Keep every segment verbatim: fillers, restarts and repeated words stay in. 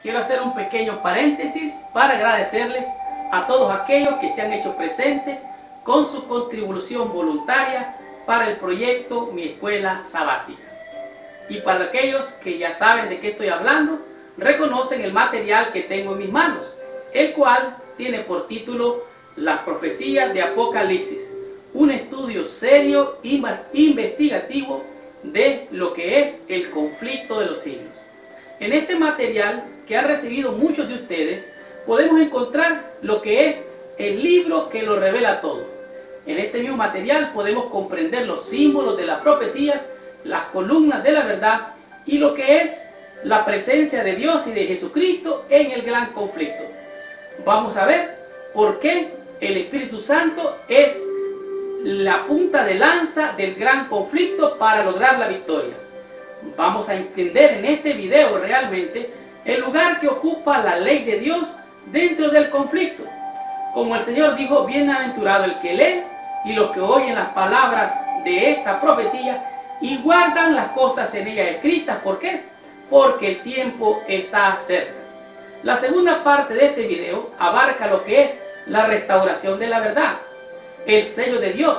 Quiero hacer un pequeño paréntesis para agradecerles a todos aquellos que se han hecho presentes con su contribución voluntaria para el proyecto Mi Escuela Sabática. Y para aquellos que ya saben de qué estoy hablando, reconocen el material que tengo en mis manos, el cual tiene por título Las profecías de Apocalipsis, un estudio serio e investigativo de lo que es el conflicto de los siglos. En este material que han recibido muchos de ustedes, podemos encontrar lo que es el libro que lo revela todo. En este mismo material podemos comprender los símbolos de las profecías, las columnas de la verdad y lo que es la presencia de Dios y de Jesucristo en el gran conflicto. Vamos a ver por qué el Espíritu Santo es la punta de lanza del gran conflicto para lograr la victoria. Vamos a entender en este video realmente el lugar que ocupa la ley de Dios dentro del conflicto. Como el Señor dijo, bienaventurado el que lee y los que oyen las palabras de esta profecía y guardan las cosas en ellas escritas. ¿Por qué? Porque el tiempo está cerca. La segunda parte de este video abarca lo que es la restauración de la verdad, el sello de Dios,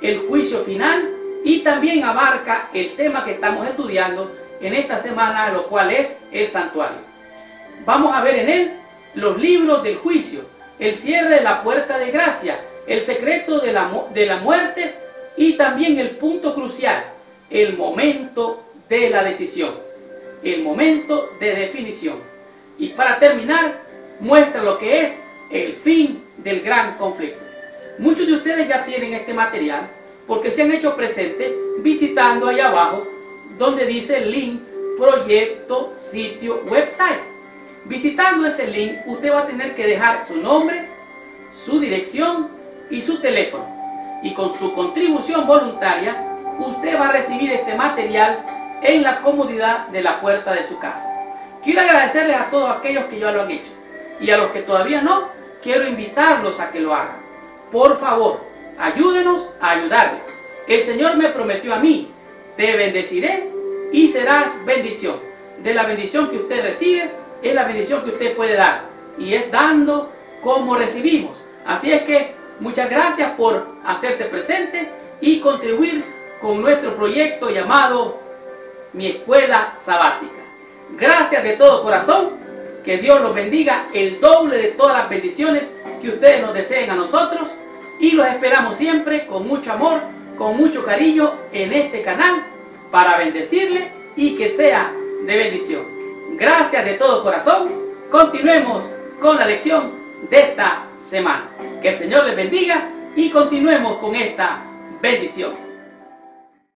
el juicio final, y también abarca el tema que estamos estudiando en esta semana, lo cual es el santuario. Vamos a ver en él los libros del juicio, el cierre de la puerta de gracia, el secreto de la, de la muerte y también el punto crucial, el momento de la decisión, el momento de definición. Y para terminar, muestra lo que es el fin del gran conflicto. Muchos de ustedes ya tienen este material porque se han hecho presentes visitando allá abajo donde dice el link, proyecto, sitio, website. Visitando ese link, usted va a tener que dejar su nombre, su dirección y su teléfono. Y con su contribución voluntaria, usted va a recibir este material en la comodidad de la puerta de su casa. Quiero agradecerles a todos aquellos que ya lo han hecho. Y a los que todavía no, quiero invitarlos a que lo hagan. Por favor, ayúdenos a ayudarle. El Señor me prometió a mí, te bendeciré y serás bendición. De la bendición que usted recibe, es la bendición que usted puede dar. Y es dando como recibimos. Así es que muchas gracias por hacerse presente y contribuir con nuestro proyecto llamado Mi Escuela Sabática. Gracias de todo corazón. Que Dios los bendiga el doble de todas las bendiciones que ustedes nos deseen a nosotros. Y los esperamos siempre con mucho amor, con mucho cariño en este canal para bendecirle y que sea de bendición. Gracias de todo corazón. Continuemos con la lección de esta semana. Que el Señor les bendiga y continuemos con esta bendición.